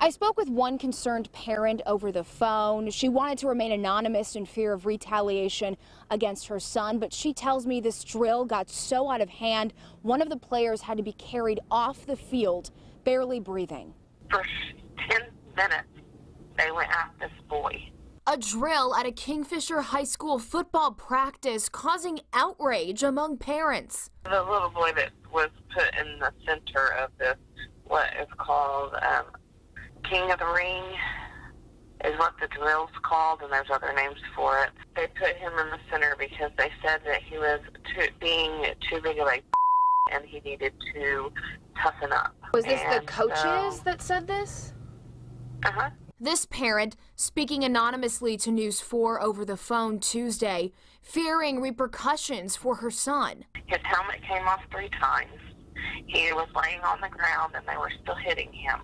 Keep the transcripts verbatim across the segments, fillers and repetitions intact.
I spoke with one concerned parent over the phone. She wanted to remain anonymous in fear of retaliation against her son, but she tells me this drill got so out of hand, one of the players had to be carried off the field, barely breathing. For ten minutes, they went at this boy. A drill at a Kingfisher High School football practice causing outrage among parents. The little boy that was put in the center of this, what is called um, King of the Ring, is what the drill's called, and there's other names for it. They put him in the center because they said that he was too, being too big of a and he needed to toughen up. Was this and the coaches so, that said this? Uh-huh. This parent, speaking anonymously to News four over the phone Tuesday, fearing repercussions for her son. His helmet came off three times. He was laying on the ground and they were still hitting him.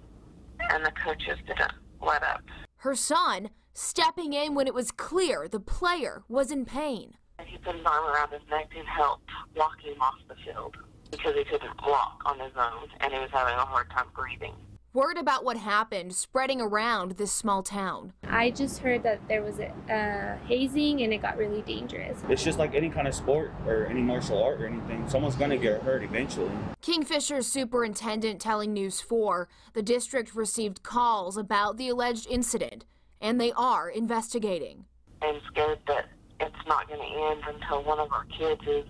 And the coaches didn't let up. Her son stepping in when it was clear the player was in pain. He put his arm around his neck and helped walk him off the field because he couldn't walk on his own and he was having a hard time breathing. Word about what happened spreading around this small town. I just heard that there was a uh, hazing and it got really dangerous. It's just like any kind of sport or any martial art or anything. Someone's going to get hurt eventually. Kingfisher's superintendent telling News four the district received calls about the alleged incident and they are investigating. I'm scared that it's not going to end until one of our kids is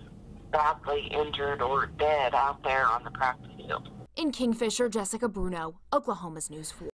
badly injured or dead out there on the practice field. In Kingfisher, Jessica Bruno, Oklahoma's News four.